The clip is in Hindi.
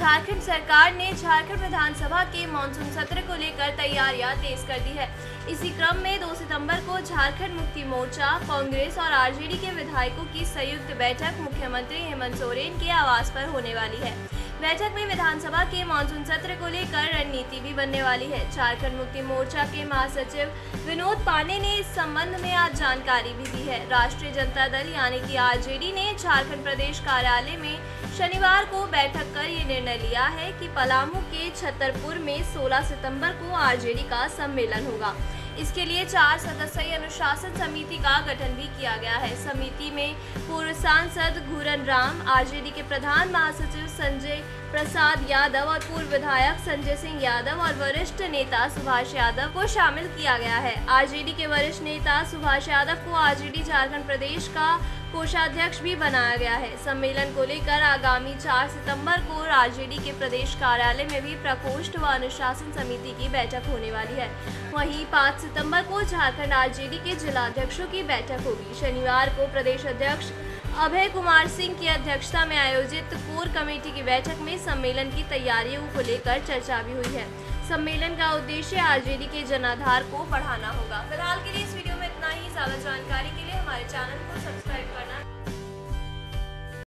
झारखंड सरकार ने झारखंड विधानसभा के मानसून सत्र को लेकर तैयारियां तेज कर दी है। इसी क्रम में 2 सितंबर को झारखंड मुक्ति मोर्चा, कांग्रेस और आरजेडी के विधायकों की संयुक्त बैठक मुख्यमंत्री हेमंत सोरेन के आवास पर होने वाली है। बैठक में विधानसभा के मानसून सत्र को लेकर रणनीति भी बनने वाली है। झारखंड मुक्ति मोर्चा के महासचिव विनोद पांडे ने इस संबंध में आज जानकारी भी दी है। राष्ट्रीय जनता दल यानी कि आरजेडी ने झारखंड प्रदेश कार्यालय में शनिवार को बैठक कर ये निर्णय लिया है कि पलामू के छतरपुर में 16 सितंबर को आरजेडी का सम्मेलन होगा। इसके लिए 4 सदस्यीय अनुशासन समिति का गठन भी किया गया है। समिति में पूर्व सांसद गुरन राम, आरजेडी के प्रधान महासचिव संजय प्रसाद यादव और पूर्व विधायक संजय सिंह यादव और वरिष्ठ नेता सुभाष यादव को शामिल किया गया है। आरजेडी के वरिष्ठ नेता सुभाष यादव को आरजेडी झारखंड प्रदेश का कोषाध्यक्ष भी बनाया गया है। सम्मेलन को लेकर आगामी 4 सितंबर को आरजेडी के प्रदेश कार्यालय में भी प्रकोष्ठ व अनुशासन समिति की बैठक होने वाली है। वहीं 5 सितंबर को झारखंड आरजेडी के जिलाध्यक्षों की बैठक होगी। शनिवार को प्रदेश अध्यक्ष अभय कुमार सिंह की अध्यक्षता में आयोजित कोर कमेटी की बैठक में सम्मेलन की तैयारियों को लेकर चर्चा भी हुई है। सम्मेलन का उद्देश्य आरजेडी के जनाधार को बढ़ाना होगा। फिलहाल के लिए इस वीडियो में इतना ही। ज्यादा जानकारी के लिए हमारे चैनल को सब्सक्राइब करना।